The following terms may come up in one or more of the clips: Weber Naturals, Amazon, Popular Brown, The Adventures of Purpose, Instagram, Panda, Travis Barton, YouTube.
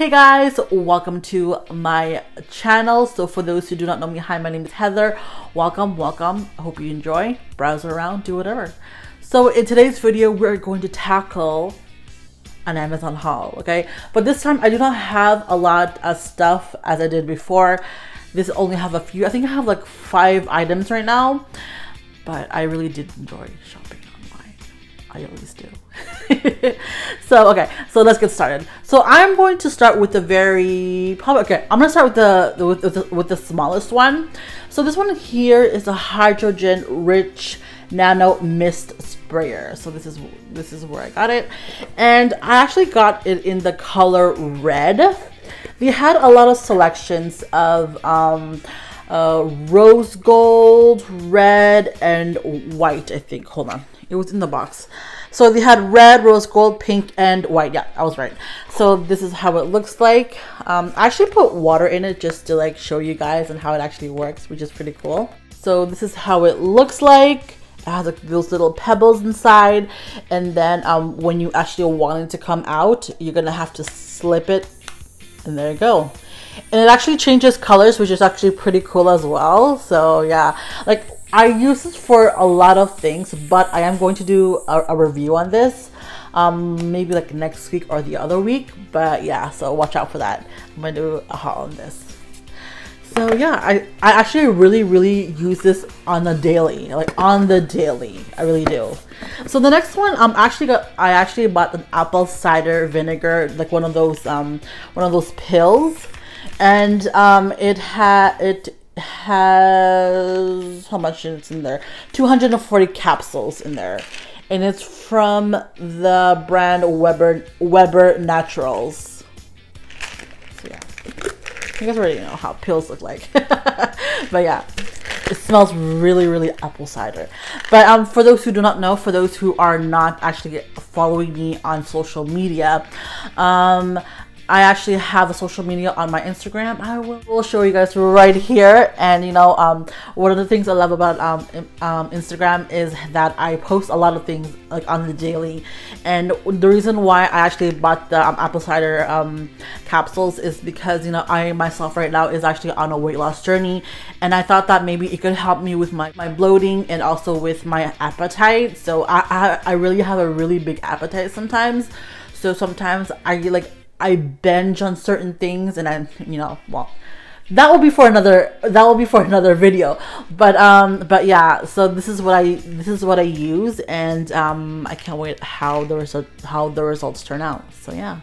Hey guys, welcome to my channel. So for those who do not know me, hi, my name is Heather. Welcome. I hope you enjoy, browse around, do whatever. So in today's video, we're going to tackle an Amazon haul, okay? But this time I do not have a lot of stuff as I did before. This only have a few, I think I have like 5 items right now, but I really did enjoy shopping. I always do. So let's get started. So I'm going to start with the I'm gonna start with the smallest one. So this one here is a hydrogen rich nano mist sprayer. So this is where I got it, and I actually got it in the color red. They had a lot of selections of rose gold, red, and white, I think. Hold on. It was in the box. So they had red, rose gold, pink, and white. Yeah, I was right. So this is how it looks like. I actually put water in it just to like show you guys and how it actually works, which is pretty cool. So this is how it looks like. It has like those little pebbles inside. And then when you actually want it to come out, you're gonna have to slip it. And there you go. And it actually changes colors, which is actually pretty cool as well. So yeah, like, I use this for a lot of things, but I am going to do a review on this maybe like next week or the other week, but yeah, so watch out for that. I'm gonna do a haul on this. So yeah, I actually really use this on the daily, like on the daily, I really do. So the next one, I actually bought an apple cider vinegar, like one of those pills, and it has how much is in there, 240 capsules in there, and it's from the brand Weber Naturals. So yeah, you guys already know how pills look like. But yeah, it smells really apple cider. But for those who do not know, for those who are not actually following me on social media, I actually have a social media on my Instagram. I will show you guys right here. And you know, one of the things I love about Instagram is that I post a lot of things like on the daily. And the reason why I actually bought the apple cider capsules is because, you know, I myself right now is actually on a weight loss journey, and I thought that maybe it could help me with my bloating and also with my appetite. So I really have a really big appetite sometimes. So sometimes I binge on certain things, and I, you know, well, that will be for another video. But yeah, so this is what I use, and I can't wait how the results turn out. So yeah.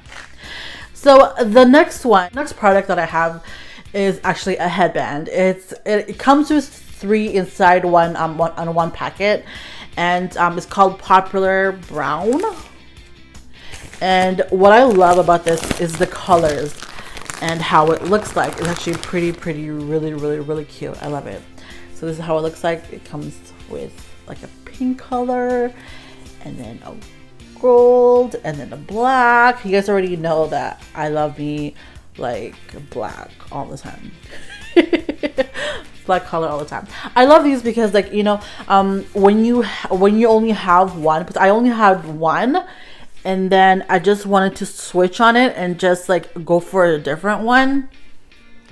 So the next product that I have is actually a headband. It comes with 3 inside one packet, and it's called Popular Brown. And what I love about this is the colors and how it looks like. It's actually pretty, really cute. I love it. So this is how it looks like. It comes with like a pink color, and then a gold, and then a black. You guys already know that I love me like black all the time. Black color all the time. I love these because, like, you know, when you only have one, because I only had one, and then I just wanted to switch on it and just like go for a different one.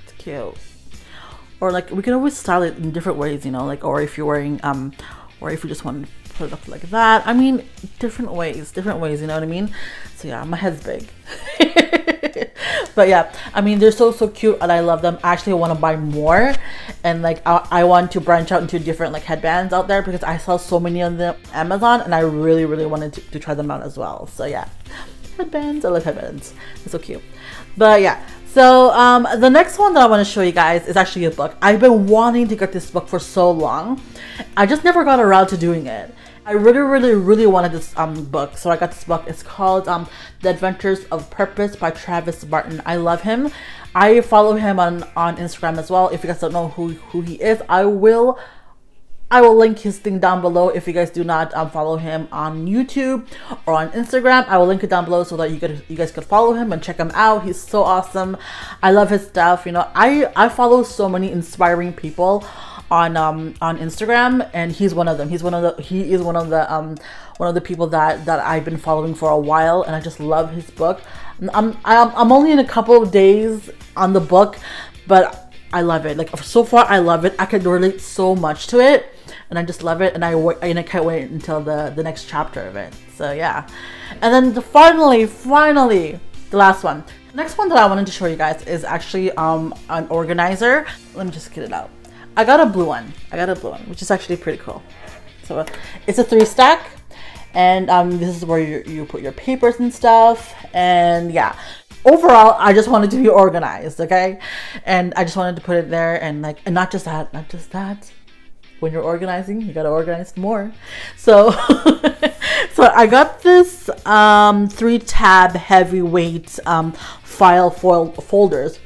It's cute. Or like we can always style it in different ways, you know, like, or if you're wearing or if you just want to put it up like that. I mean, different ways, you know what I mean? So yeah, my head's big. But yeah, I mean, they're so cute, and I love them. I actually want to buy more, and like I want to branch out into different like headbands out there, because I saw so many on the Amazon, and I really wanted to try them out as well. So yeah, headbands, I love headbands. They're so cute. But yeah, so the next one that I want to show you guys is actually a book. I've been wanting to get this book for so long. I just never got around to doing it. I really wanted this book, so I got this book. It's called The Adventures of Purpose by Travis Barton. I love him. I follow him on Instagram as well. If you guys don't know who he is, I will link his thing down below. If you guys do not follow him on YouTube or on Instagram, I will link it down below so that you guys could follow him and check him out. He's so awesome. I love his stuff. You know, I follow so many inspiring people on Instagram, and he's one of them. He is one of the people that I've been following for a while, and I just love his book. I'm only in a couple of days on the book, but I love it. Like, so far I love it. I could relate so much to it, and I just love it, and I can't wait until the next chapter of it. So yeah. And then finally the last one. The next one that I wanted to show you guys is actually an organizer. Let me just get it out. I got a blue one. Which is actually pretty cool. So it's a 3-stack. And this is where you put your papers and stuff. And yeah, overall, I just wanted to be organized, okay? And I just wanted to put it there, and like, and not just that. When you're organizing, you gotta organize more. So, so I got this 3-tab heavyweight file folders.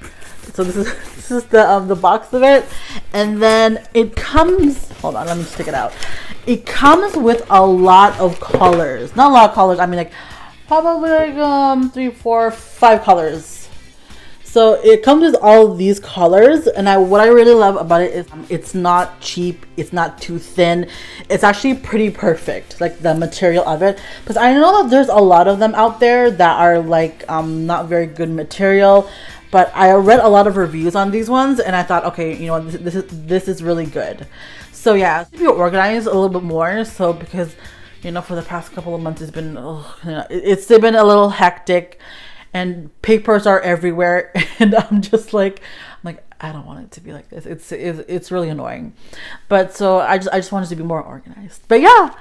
So this is the box of it, and then it comes. Hold on, let me just take it out. It comes with a lot of colors. Not a lot of colors. I mean, like probably like 3, 4, 5 colors. So it comes with all these colors, and what I really love about it is it's not cheap. It's not too thin. It's actually pretty perfect, like the material of it. Because I know that there's a lot of them out there that are like not very good material. But I read a lot of reviews on these ones, and I thought, okay, you know, this is really good. So yeah, maybe organize a little bit more. So because, you know, for the past couple of months, it's been a little hectic, and papers are everywhere, and I'm just like, I don't want it to be like this. It's really annoying. But so I just wanted to be more organized. But yeah,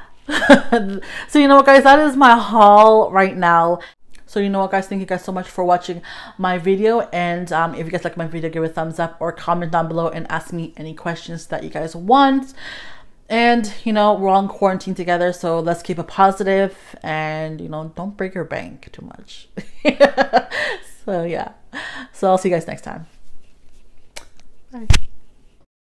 so you know what, guys, that is my haul right now. So you know what, guys, thank you guys so much for watching my video. And if you guys like my video, give it a thumbs up or comment down below and ask me any questions that you guys want. And, you know, we're all in quarantine together, so let's keep it positive, and, you know, don't break your bank too much. So, yeah. So I'll see you guys next time. Bye.